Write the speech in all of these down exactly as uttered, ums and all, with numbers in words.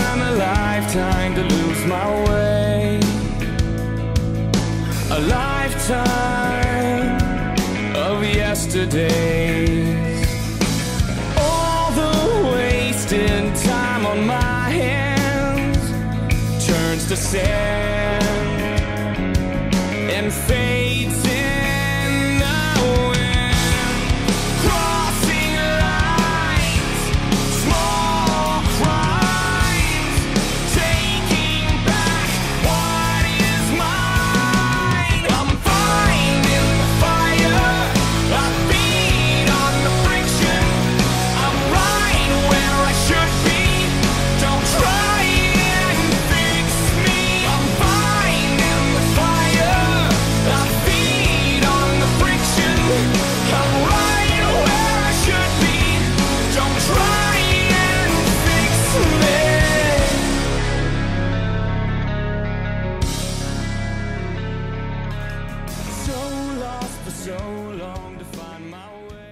than a lifetime to lose my way. A lifetime of yesterdays. All the wasted time on my hands turns to sand and fades in the wind. Crossing lines, small crimes, taking back what is mine. I'm fine in the fire, I feed on the friction. I'm right where I should be, don't try and fix me. I'm fine in the fire, I feed on the friction. I'm right where I should be, don't try and fix me. So lost for so long to find my way.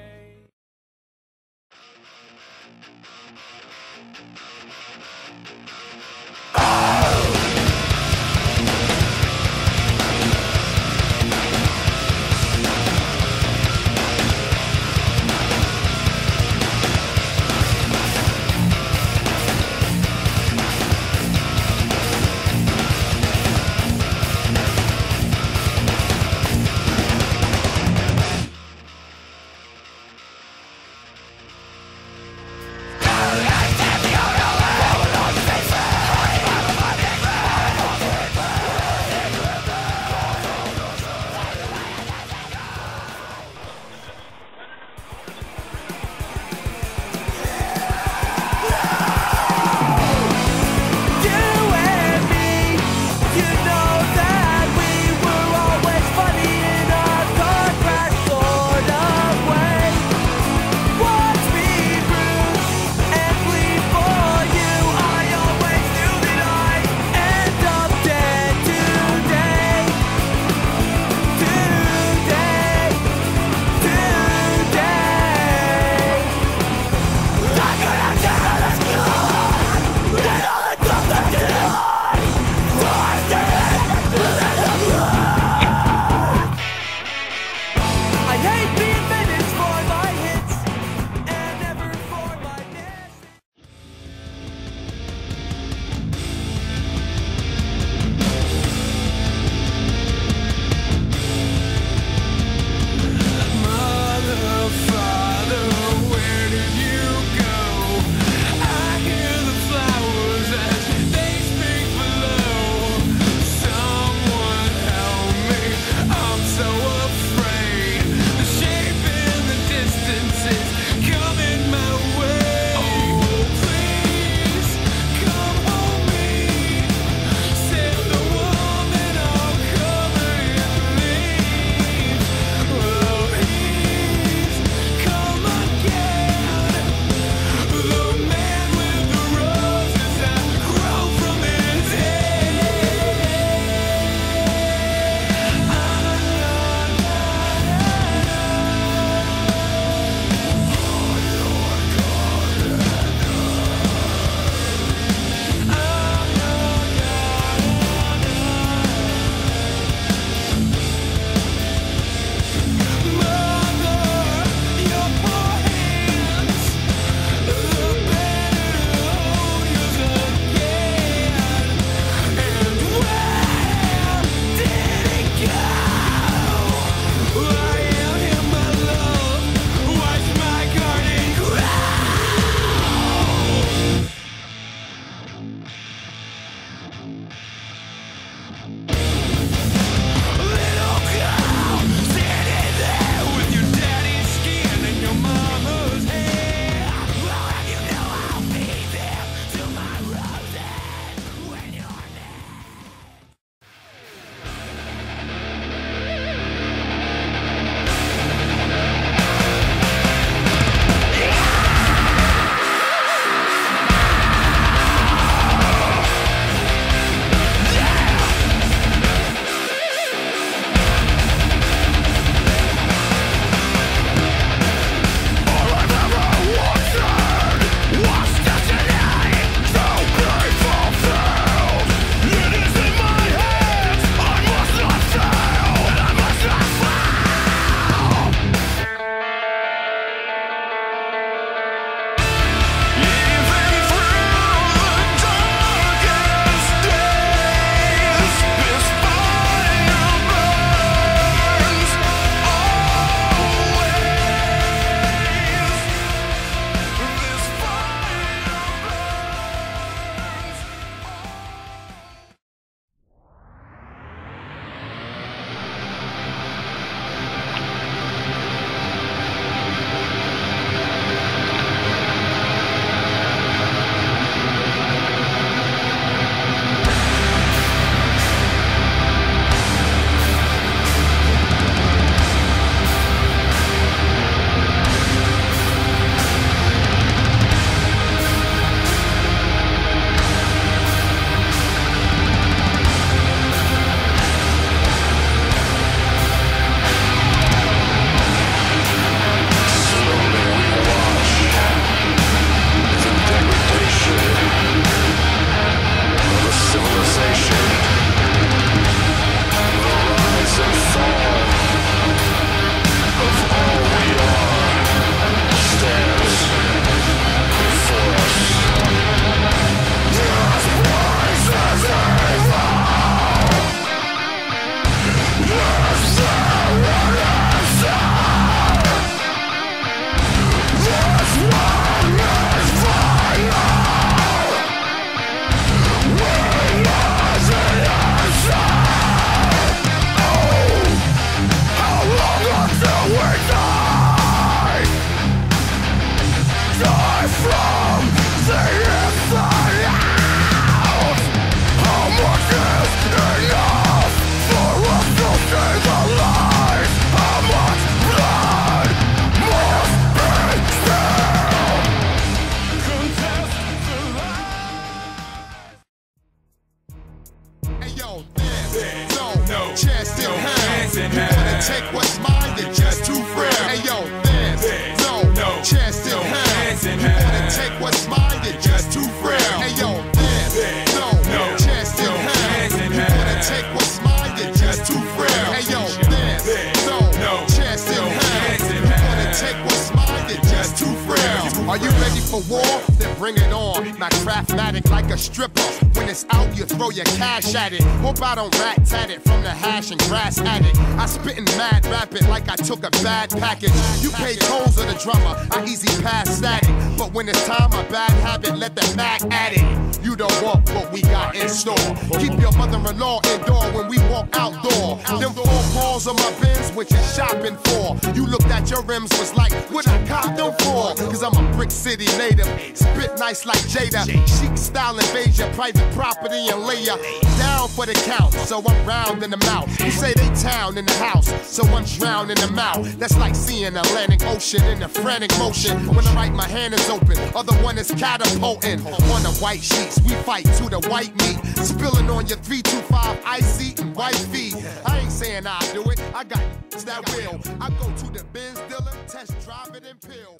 Take what's mine, they're just too frail. Hey yo, there's no, no chance in hell. You wanna take what's mine, they're just too frail. Hey yo, there's no, no chance in hell. You wanna take what's mine, they're just too frail. Hey yo, there's no, no chance in hell. You wanna take what's mine, they're just too frail. Are you ready for war? Then bring it on. Not craftmatic like a stripper. When it's out, you throw your cash at it. Hope I don't rat-tat it from the hash and grass addict. I spittin' mad rapid like I took a bad package. You pay tolls on the drummer, I easy pass at it. But when it's time, a bad habit, let the Mac at it. You don't want what we got in store. Keep your mother-in-law indoor when we walk outdoor. Them four balls on my bins, what you shopping for? You looked at your rims, was like, what I cop them for? Cause I'm a Brick City native, spit nice like Jada. Chic style invasion, private property and layer down for the count, so I'm round in the mouth. You say they town in the house, so I'm drowned in the mouth. That's like seeing Atlantic Ocean in a frantic motion. When I write, my hand is open, other one is catapulting. On the white sheets, we fight to the white meat, spilling on your three two five icy and white feet. I ain't saying I do it, I got that will. I go to the Benz dealer, test drive it and pill.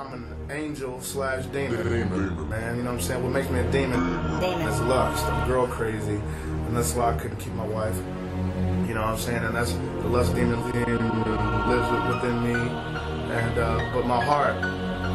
I'm an angel slash demon, demon, man, you know what I'm saying? What makes me a demon, demon. is lust. I'm girl crazy, and that's why I couldn't keep my wife, you know what I'm saying? And that's the lust demon lives within me, and, uh, but my heart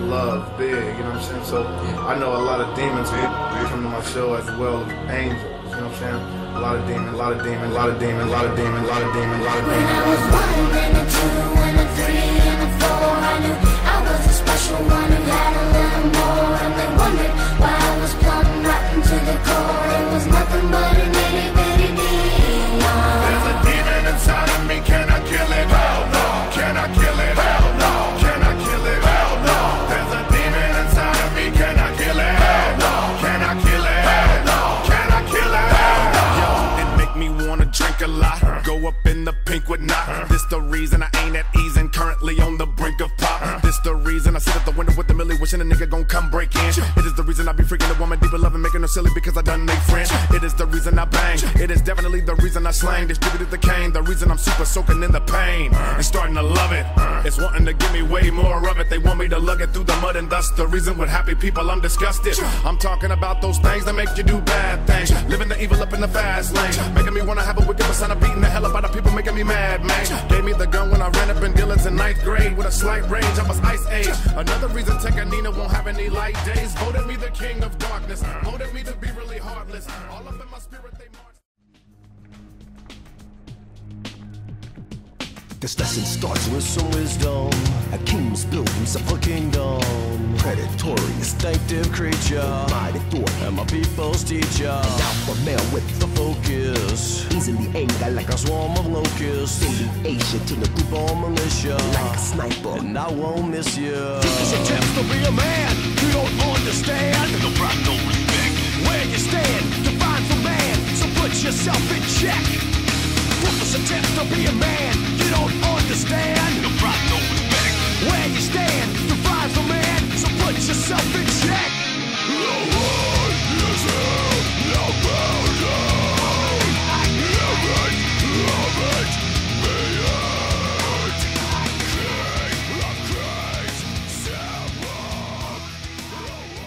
loves big, you know what I'm saying? So I know a lot of demons come to my show as well as angels, you know what I'm saying? A lot of demon, a lot of demon, a lot of demon, a lot of demon, a lot of demon, a lot of demon. When I was one and a two and a three and a four, I knew I was a special one who had a little more, and they wondered why I was plumb rotten to the core. It was nothing but an itty bitty demon. There's a demon inside of me, can I kill it? Hell no, can I kill it? Hell no, can I kill it? Hell no, there's a demon inside of me, can I kill it? Hell no, can I kill it? Hell no, can I kill it? Hell no. Yo, it make me wanna drink a lot, go up in the pink with knot. This the reason I ain't at ease and currently on the brink of pop. This the reason I sit at the window with the milli, wishing a nigga gon' come break in. It is the reason I be freaking a woman deeper loving, making her silly because I done make friends. It is the reason I bang. It is definitely the reason I slang, distributed the cane. The reason I'm super soaking in the pain and starting to love it. It's wanting to give me way more of it. They want me to lug it through the mud, and thus the reason with happy people I'm disgusted. I'm talking about those things that make you do bad things, living the evil up in the fast lane, making me wanna have a wicked persona, of beating the hell up out of people, making me mad, man. Gave me the gun when I ran up in Dillon's in ninth grade with a slight rage. I was ice age. Another reason Tekkenina won't have any light days. Voted me the king of darkness. Voted me to be really heartless. All up in my spirit, they march. This lesson starts with some wisdom. A king must build himself a kingdom. Predatory, instinctive creature, my thought and my people's teacher. An alpha male with the focus, easily anger like a swarm of locusts. Alienation to the group or militia, like a sniper, and I won't miss you. These attempts to be a man, you don't understand. No pride, no respect. Where you stand defines the man, so put yourself in check. Ruthless attempts to be a man, you don't understand. No pride, no respect. Where you stand defines the man, so put yourself in check. The world is hell, now bow down. Love it, love it, be it. King of Christ, save up. The world is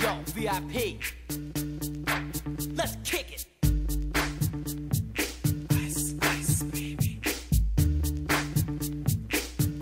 Yo, V I P, let's kick it. Ice, ice, baby.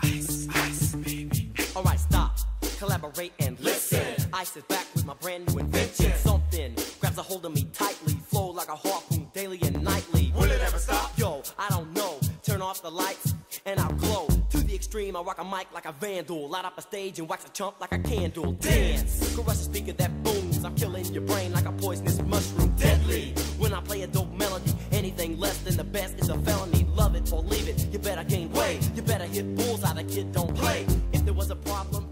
Ice, ice, baby. Alright, stop, collaborate and listen. listen. I sit back with my brand new invention. Something grabs a hold of me tightly, flow like a harpoon daily and nightly. Will it ever stop? Yo, I don't know. Turn off the lights and I'll glow. Extreme, I rock a mic like a vandal, light up a stage and wax a chump like a candle. Dance, caress a speaker that booms, I'm killing your brain like a poisonous mushroom. Deadly, when I play a dope melody, anything less than the best is a felony. Love it or leave it, you better gain weight, you better hit bulls out, a kid don't play. If there was a problem,